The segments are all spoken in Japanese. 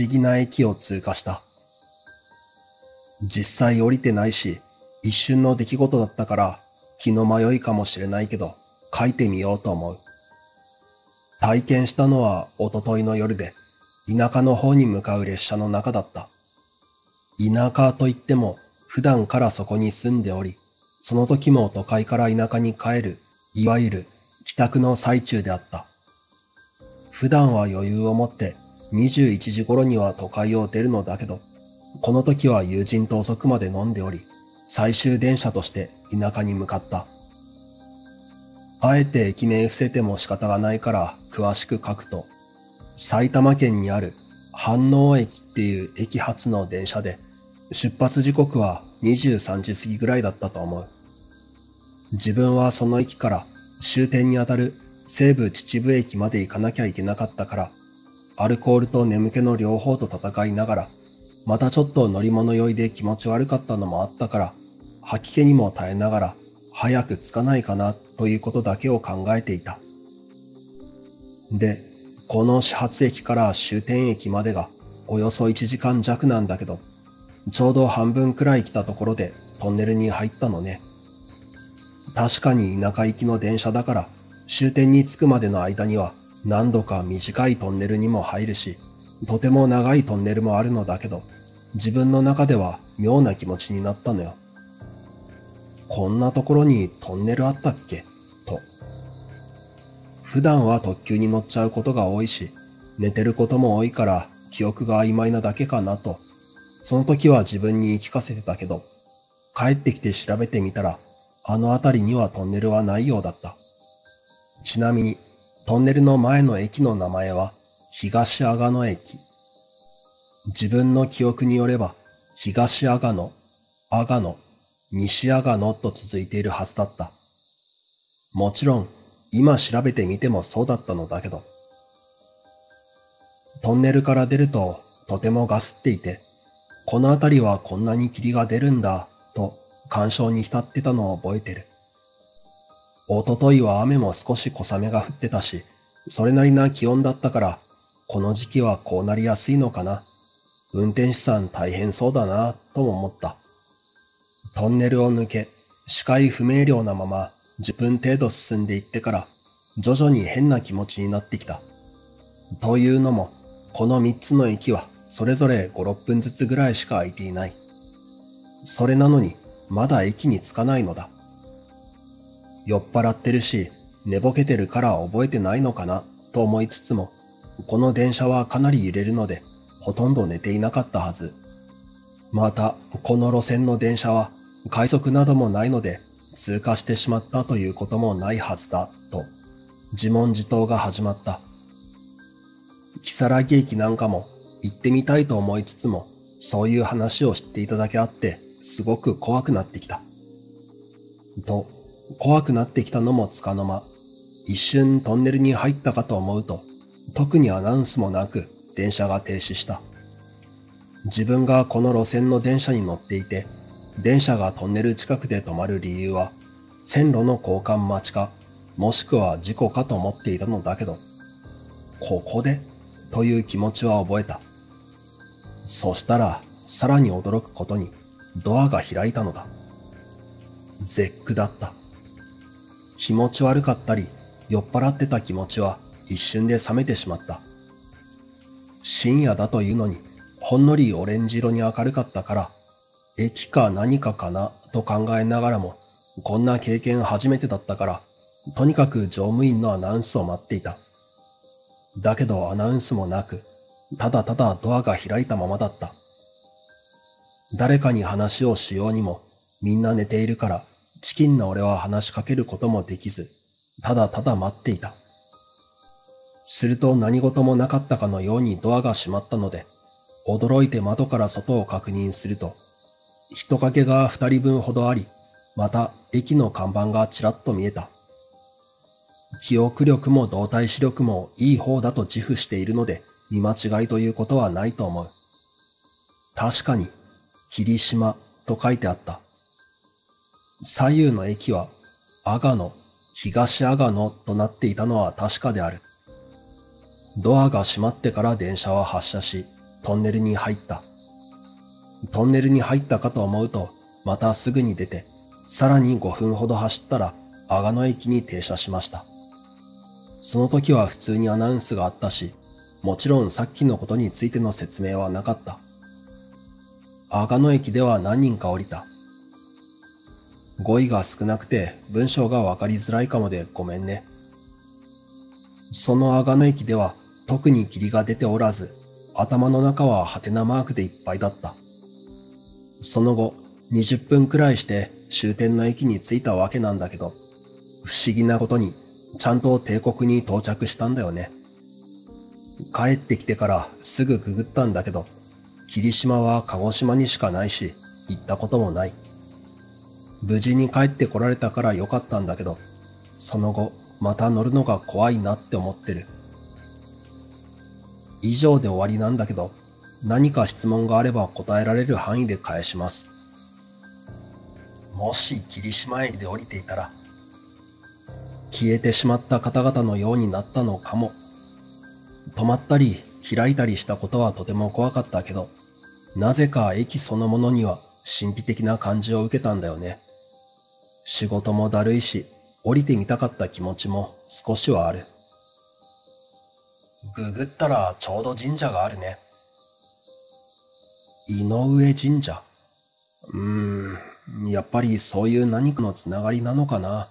思議な駅を通過した。実際降りてないし、一瞬の出来事だったから気の迷いかもしれないけど、書いてみようと思う。体験したのはおとといの夜で、田舎の方に向かう列車の中だった。田舎といっても普段からそこに住んでおり、その時も都会から田舎に帰る、いわゆる帰宅の最中であった。普段は余裕を持って21時頃には都会を出るのだけど、この時は友人と遅くまで飲んでおり、最終電車として田舎に向かった。あえて駅名伏せても仕方がないから詳しく書くと、埼玉県にある飯能駅っていう駅発の電車で、出発時刻は23時過ぎぐらいだったと思う。自分はその駅から終点にあたる西武秩父駅まで行かなきゃいけなかったから、アルコールと眠気の両方と戦いながら、またちょっと乗り物酔いで気持ち悪かったのもあったから、吐き気にも耐えながら、早く着かないかなということだけを考えていた。で、この始発駅から終点駅までがおよそ1時間弱なんだけど、ちょうど半分くらい来たところでトンネルに入ったのね。確かに田舎行きの電車だから終点に着くまでの間には何度か短いトンネルにも入るし、とても長いトンネルもあるのだけど、自分の中では妙な気持ちになったのよ。こんなところにトンネルあったっけと。普段は特急に乗っちゃうことが多いし、寝てることも多いから記憶が曖昧なだけかなと、その時は自分に言い聞かせてたけど、帰ってきて調べてみたら、あの辺りにはトンネルはないようだった。ちなみに、トンネルの前の駅の名前は、東阿賀野駅。自分の記憶によれば、東阿賀野、阿賀野、西阿賀野と続いているはずだった。もちろん、今調べてみてもそうだったのだけど。トンネルから出るととてもガスっていて、この辺りはこんなに霧が出るんだと感傷に浸ってたのを覚えてる。おとといは雨も少し小雨が降ってたし、それなりな気温だったから、この時期はこうなりやすいのかな。運転手さん大変そうだなとも思った。トンネルを抜け、視界不明瞭なまま、10分程度進んでいってから、徐々に変な気持ちになってきた。というのも、この3つの駅はそれぞれ5、6分ずつぐらいしか空いていない。それなのに、まだ駅に着かないのだ。酔っ払ってるし、寝ぼけてるから覚えてないのかなと思いつつも、この電車はかなり揺れるので、ほとんど寝ていなかったはず。また、この路線の電車は快速などもないので、通過してしまったということもないはずだ、と、自問自答が始まった。如月駅なんかも行ってみたいと思いつつも、そういう話を知っていただけあって、すごく怖くなってきた。と、怖くなってきたのもつかの間、一瞬トンネルに入ったかと思うと、特にアナウンスもなく電車が停止した。自分がこの路線の電車に乗っていて、電車がトンネル近くで止まる理由は、線路の交換待ちか、もしくは事故かと思っていたのだけど、ここでという気持ちは覚えた。そしたら、さらに驚くことに、ドアが開いたのだ。絶句だった。気持ち悪かったり、酔っ払ってた気持ちは一瞬で冷めてしまった。深夜だというのに、ほんのりオレンジ色に明るかったから、駅か何かかなと考えながらも、こんな経験初めてだったから、とにかく乗務員のアナウンスを待っていた。だけどアナウンスもなく、ただただドアが開いたままだった。誰かに話をしようにも、みんな寝ているから、チキンな俺は話しかけることもできず、ただただ待っていた。すると何事もなかったかのようにドアが閉まったので、驚いて窓から外を確認すると、人影が二人分ほどあり、また駅の看板がちらっと見えた。記憶力も動体視力もいい方だと自負しているので、見間違いということはないと思う。確かに、霧島と書いてあった。左右の駅は、阿賀野、東阿賀野となっていたのは確かである。ドアが閉まってから電車は発車し、トンネルに入ったかと思うと、またすぐに出て、さらに5分ほど走ったら阿賀野駅に停車しました。その時は普通にアナウンスがあったし、もちろんさっきのことについての説明はなかった。阿賀野駅では何人か降りた。語彙が少なくて文章がわかりづらいかもでごめんね。その阿賀野駅では特に霧が出ておらず、頭の中はハテナマークでいっぱいだった。その後、20分くらいして終点の駅に着いたわけなんだけど、不思議なことにちゃんと帝国に到着したんだよね。帰ってきてからすぐググったんだけど、霧島は鹿児島にしかないし、行ったこともない。無事に帰ってこられたからよかったんだけど、その後また乗るのが怖いなって思ってる。以上で終わりなんだけど、何か質問があれば答えられる範囲で返します。もし霧島駅で降りていたら、消えてしまった方々のようになったのかも。止まったり開いたりしたことはとても怖かったけど、なぜか駅そのものには神秘的な感じを受けたんだよね。仕事もだるいし、降りてみたかった気持ちも少しはある。ググったらちょうど神社があるね。井上神社。やっぱりそういう何かのつながりなのかな。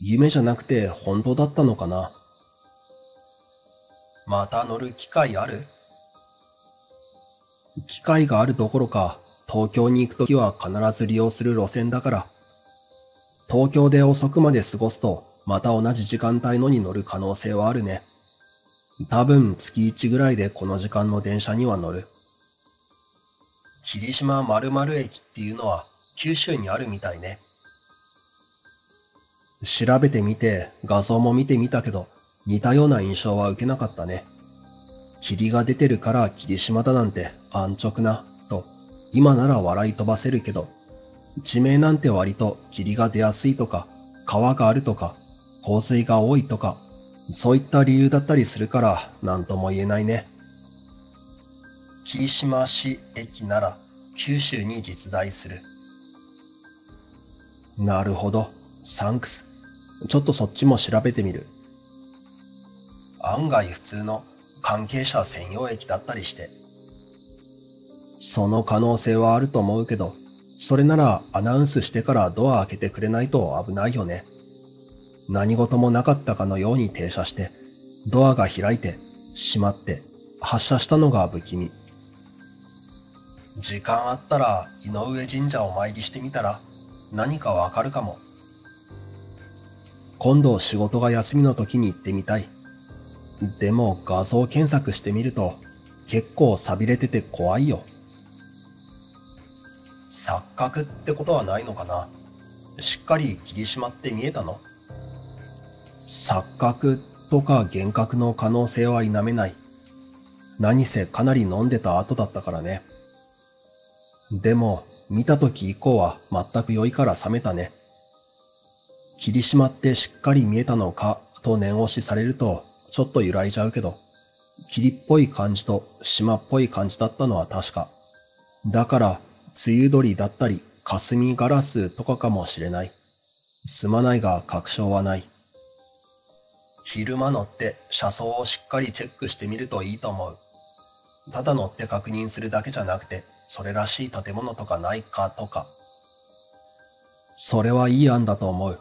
夢じゃなくて本当だったのかな。また乗る機会ある？機会があるどころか、東京に行くときは必ず利用する路線だから、東京で遅くまで過ごすと、また同じ時間帯のに乗る可能性はあるね。多分月1ぐらいでこの時間の電車には乗る。霧島〇〇駅っていうのは九州にあるみたいね。調べてみて画像も見てみたけど、似たような印象は受けなかったね。霧が出てるから霧島だなんて安直な、と今なら笑い飛ばせるけど、地名なんて割と霧が出やすいとか、川があるとか、洪水が多いとか、そういった理由だったりするから何とも言えないね。霧島市駅なら九州に実在する。なるほど、サンクス。ちょっとそっちも調べてみる。案外普通の関係者専用駅だったりして。その可能性はあると思うけど、それならアナウンスしてからドア開けてくれないと危ないよね。何事もなかったかのように停車して、ドアが開いて、閉まって、発車したのが不気味。時間あったら井上神社をお参りしてみたら何かわかるかも。今度仕事が休みの時に行ってみたい。でも画像検索してみると結構寂れてて怖いよ。錯覚ってことはないのかな？しっかり霧島って見えたの？錯覚とか幻覚の可能性は否めない。何せかなり飲んでた後だったからね。でも見た時以降は全く酔いから覚めたね。霧島ってしっかり見えたのかと念押しされるとちょっと揺らいじゃうけど、霧っぽい感じと島っぽい感じだったのは確か。だから梅雨鳥だったり霞ガラスとかかもしれない。すまないが確証はない。昼間乗って車窓をしっかりチェックしてみるといいと思う。ただ乗って確認するだけじゃなくて、それらしい建物とかないかとか。それはいい案だと思う。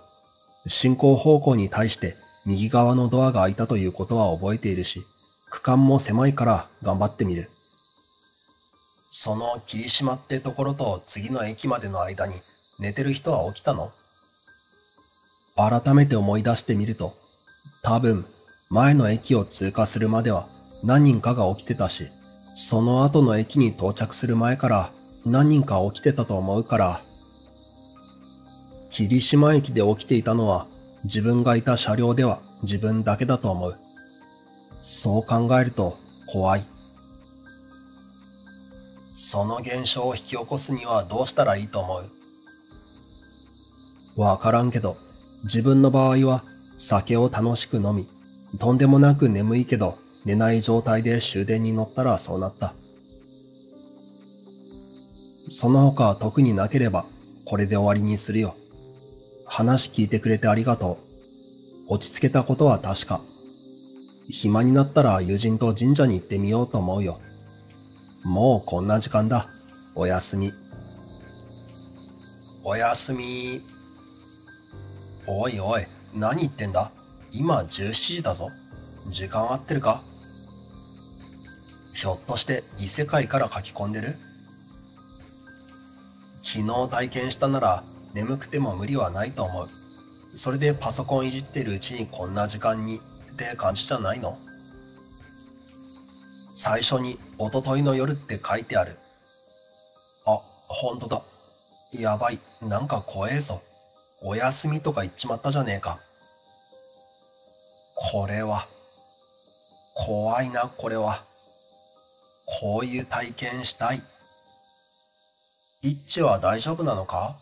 進行方向に対して右側のドアが開いたということは覚えているし、区間も狭いから頑張ってみる。その霧島ってところと次の駅までの間に寝てる人は起きたの？改めて思い出してみると、多分、前の駅を通過するまでは何人かが起きてたし、その後の駅に到着する前から何人か起きてたと思うから、霧島駅で起きていたのは自分がいた車両では自分だけだと思う。そう考えると怖い。その現象を引き起こすにはどうしたらいいと思う？わからんけど、自分の場合は、酒を楽しく飲み、とんでもなく眠いけど寝ない状態で終電に乗ったらそうなった。その他は特になければこれで終わりにするよ。話聞いてくれてありがとう。落ち着けたことは確か。暇になったら友人と神社に行ってみようと思うよ。もうこんな時間だ。おやすみ。おやすみ。おいおい、何言ってんだ。今17時だぞ。時間合ってるか？ひょっとして異世界から書き込んでる？昨日体験したなら眠くても無理はないと思う。それでパソコンいじってるうちにこんな時間にって感じじゃないの？最初におとといの夜って書いてある。あ、ほんとだ。やばい、なんか怖えぞ。おやすみとか言っちまったじゃねえか。これは怖いな。これはこういう体験したい。イッチは大丈夫なのか？